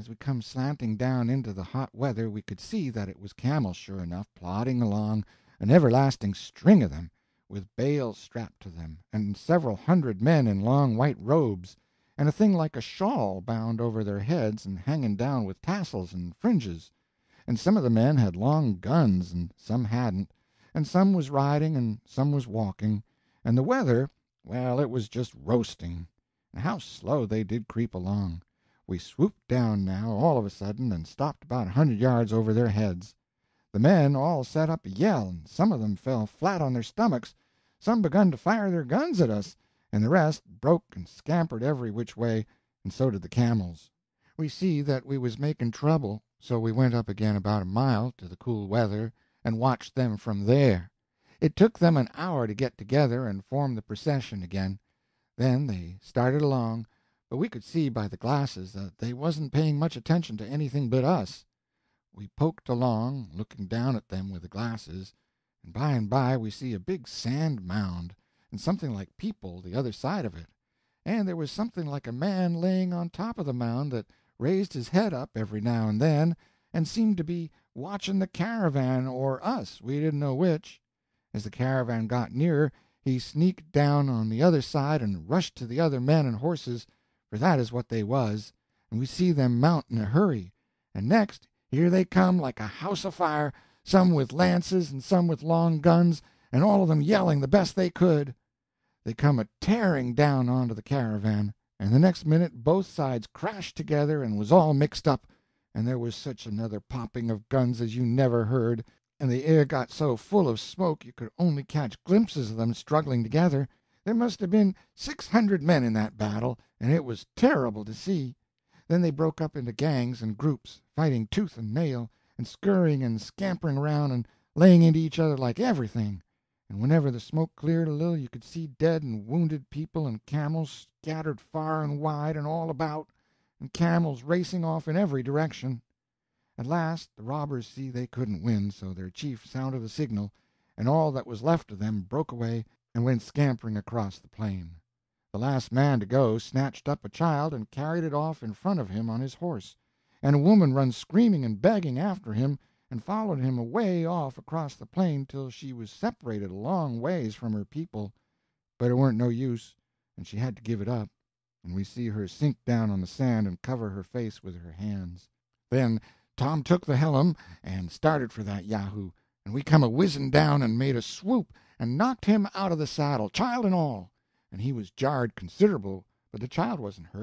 As we come slanting down into the hot weather we could see that it was camels sure enough, plodding along, an everlasting string of them, with bales strapped to them, and several hundred men in long white robes, and a thing like a shawl bound over their heads and hanging down with tassels and fringes. And some of the men had long guns, and some hadn't, and some was riding and some was walking, and the weather, well, it was just roasting. And how slow they did creep along! We swooped down now, all of a sudden, and stopped about 100 yards over their heads. The men all set up a yell, and some of them fell flat on their stomachs, some begun to fire their guns at us, and the rest broke and scampered every which way, and so did the camels. We see that we was making trouble, so we went up again about a mile, to the cool weather, and watched them from there. It took them an hour to get together and form the procession again. Then they started along, but we could see by the glasses that they wasn't paying much attention to anything but us. We poked along, looking down at them with the glasses, and by we see a big sand mound, and something like people the other side of it, and there was something like a man laying on top of the mound that raised his head up every now and then, and seemed to be watching the caravan or us, we didn't know which. As the caravan got nearer, he sneaked down on the other side and rushed to the other men and horses, for that is what they was, and we see them mount in a hurry, and next here they come like a house afire, some with lances and some with long guns, and all of them yelling the best they could. They come a-tearing down onto the caravan, and the next minute both sides crashed together and was all mixed up, and there was such another popping of guns as you never heard, and the air got so full of smoke you could only catch glimpses of them struggling together. There must have been 600 men in that battle, and it was terrible to see. Then they broke up into gangs and groups, fighting tooth and nail, and scurrying and scampering around and laying into each other like everything, and whenever the smoke cleared a little you could see dead and wounded people and camels scattered far and wide and all about, and camels racing off in every direction. At last the robbers see they couldn't win, so their chief sounded a signal, and all that was left of them broke away and went scampering across the plain. The last man to go snatched up a child and carried it off in front of him on his horse, and a woman run screaming and begging after him, and followed him away off across the plain till she was separated a long ways from her people, but it warn't no use, and she had to give it up, and we see her sink down on the sand and cover her face with her hands. Then Tom took the helm and started for that yahoo, and we come a-whizzing down and made a swoop and knocked him out of the saddle, child and all, and he was jarred considerable, but the child wasn't hurt.